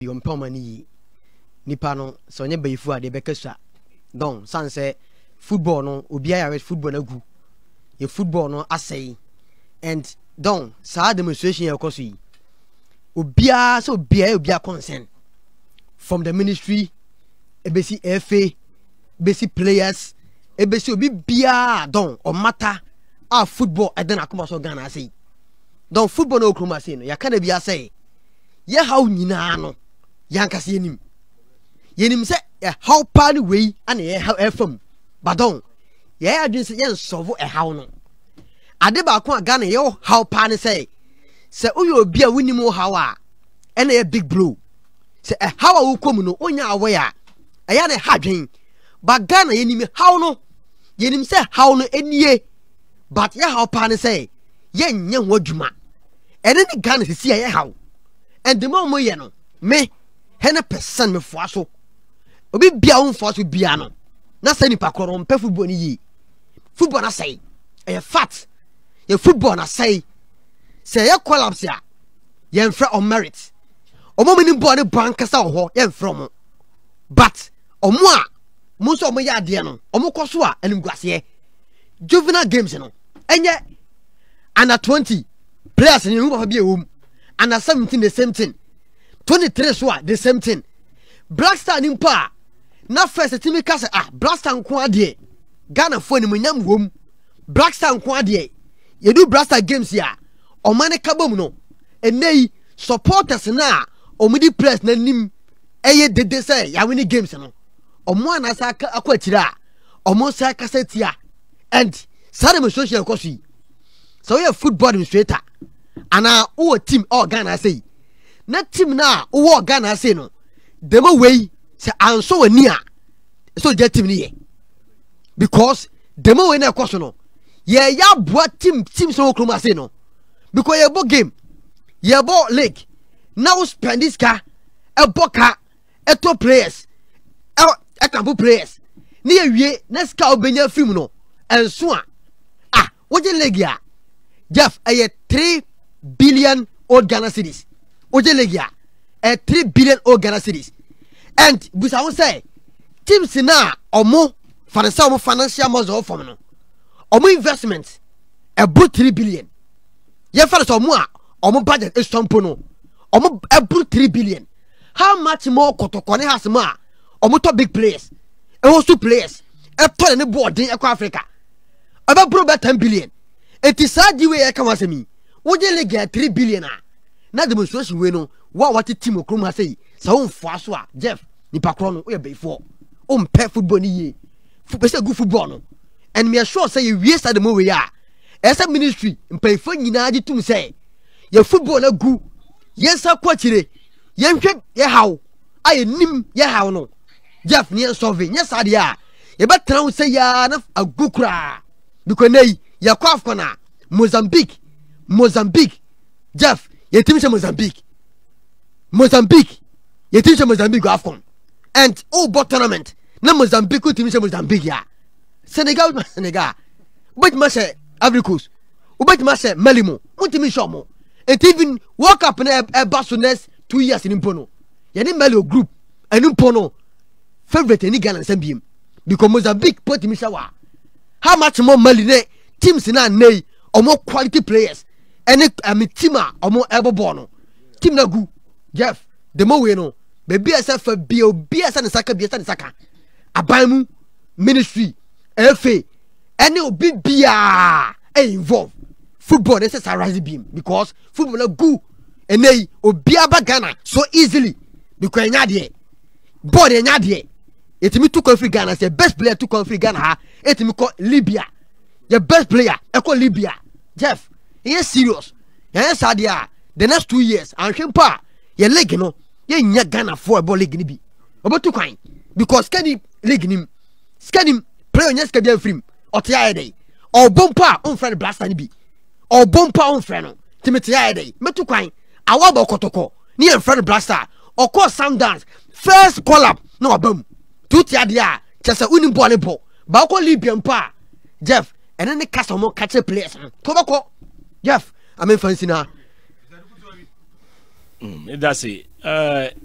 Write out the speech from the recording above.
Yompomani Nipano, Sonia Bayfua de Becassa. Don, Sanse, football no, Ubia with football no goo. Your football no, assay. And Don, Sa demonstration your cosi. Ubia so Ubia consent. From the ministry, ABC FA, ABC players, ABC Ubia, Don, or Mata, our football, and then Akumaso Ghana assay. Don, football no Kumasino, Yakanabia assay. Ye how Ninano. Yankasi yenim. Yenim se how party way and ye how FM. Badon. Ye adwinse ye nsovo how no. Ade ba ko aga na ye how party say. Se uyo obi a wonimu how a. Ene ye big blow. Se how a wo komu no onya awe a. Eya ne hadwen. Ba Ghana yenim how no. Yenim se how no enie. But ye how party say. Ye nye ho adwuma. Ene ni Ghana sisi ye how. And the more ye no. Me 100% me fwaso obi bia won fwaso bia no na sani pakoro mpe football ni yi football na say e fat ye football na say ye collapse ya ye mfra on merit omo mini body bank sa ho ye mfra mo but omo a mo so omo ya de no omo koso a enguase ye juvenile games no enye ana 20 players ni no ba bia wo ana 17 the same thing 23 so the same thing. Blackstar nimpa na first team ka say ah Blackstar nko ade Ghana phone mu nyam wom Blackstar nko ade ye do Blackstar games ya o man ka bom no enei supporters na omudi press na nim eye dede say ya win games no omo anasa akwatira omo say kasetia and sare me social kosi so we football administrator ana o team o Ghana say na team na wo Ghana say no dem away say anso wani a so je team ni ye because dem away na kwaso no ye ya boa team so kroma say no because ye bo game ye bo league now spend this car a boka a to players a tambo players ni ye wie next car obenya film no anso a ah what the league ya Jeff a 3 billion old Ghana cedis Ojelegia, a 3 billion old Ghana cedis, and we shall say, Tim Sina or more financial models of formula, or more investments, about 3 billion. Your fellows or more, or more budget is some pono, or more about 3 billion. How much more Kotokone has more, or more big players, and also players, a ton of board in Africa, about 10 billion. It is sad you way I come as me, Ojelegia 3 billion. Na demonstration we no what team okrum ha say so mfaso a Jeff nipa kro no we be for o mpe football ni ye football say good football no and me sure say you waste the money ya as a ministry mpe fo nyina di tum say your football na good yes akwachire ye hwe ye haw aye nim ye haw no Jeff ni solve yes ade ya ye betra wo say ya na agukura because nay ye kwaf kona Mozambique Jeff ye team se Mozambique ye team se Mozambique go AFCON and all but tournament na Mozambique ko team se Mozambique ya Senegal but ma se Ivory Coast u but ma se Mali mo untimi show mo and even walk up na Barcelona's 2 years in Mpono ye ni Mali group and Mpono favorite ni Ghana sambiem because Mozambique put team shawa how much more Mali ne teams na nay or more quality players ene amitima omo ebobo no tim na gu Jeff the mowe no be bia se fa bia obi asa ne saka bia sa ne saka aban mu ministry FA ene obi bia involve football this is a rising beam because football na gu ene obi aba Ghana so easily because enya de board enya de etimi to country Ghana say best player to country Ghana ha etimi ko Libya your best player eko Libya Jeff yes serious yes adia the next 2 years and himpa your leg no ye nya Ghana for ball league ni bi obotu kwan because kani league nim skani play on yes kadi afrim otia dey or bompa on friend blaster ni bi or bompa on friend no timiti ya dey metu kwan awabo kotoko ni en friend blaster or call Sundowns first collab no abam tuti adia chese unim ball ball ba ko Libyan pa Jeff and then the customer catch a place kobako Jeff, I mean, fancy now. That's it.